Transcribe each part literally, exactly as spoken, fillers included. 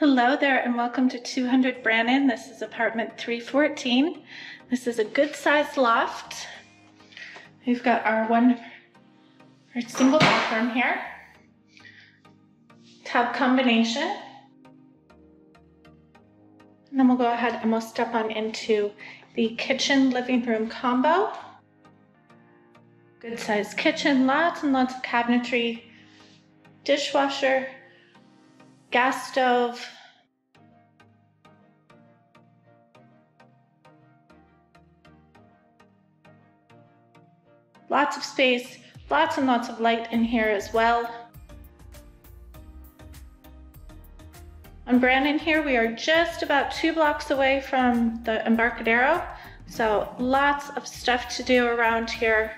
Hello there and welcome to two hundred Brannan. This is apartment three fourteen. This is a good sized loft. We've got our one our single bathroom here. Tub combination. And then we'll go ahead and we'll step on into the kitchen living room combo. Good sized kitchen, lots and lots of cabinetry, dishwasher, gas stove, lots of space, lots and lots of light in here as well. On Brannan here, we are just about two blocks away from the Embarcadero, so lots of stuff to do around here,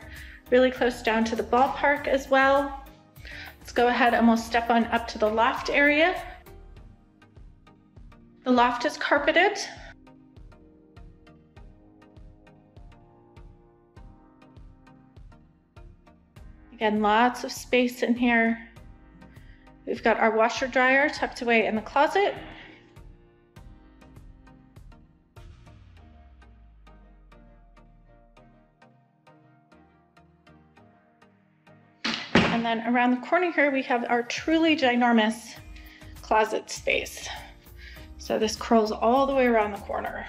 really close down to the ballpark as well. Let's go ahead and we'll step on up to the loft area. The loft is carpeted. Again, lots of space in here. We've got our washer dryer tucked away in the closet. And then around the corner here, we have our truly ginormous closet space. So this curls all the way around the corner.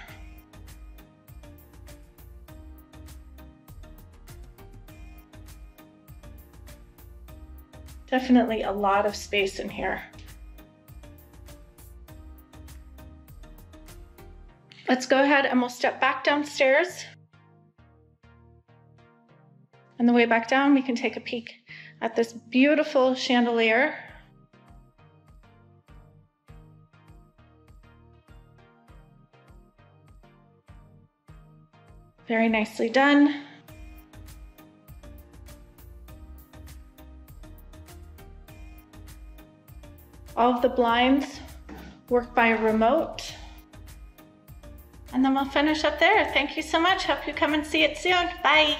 Definitely a lot of space in here. Let's go ahead and we'll step back downstairs. On the way back down, we can take a peek at this beautiful chandelier. Very nicely done. All of the blinds work by remote. And then we'll finish up there. Thank you so much. Hope you come and see it soon. Bye.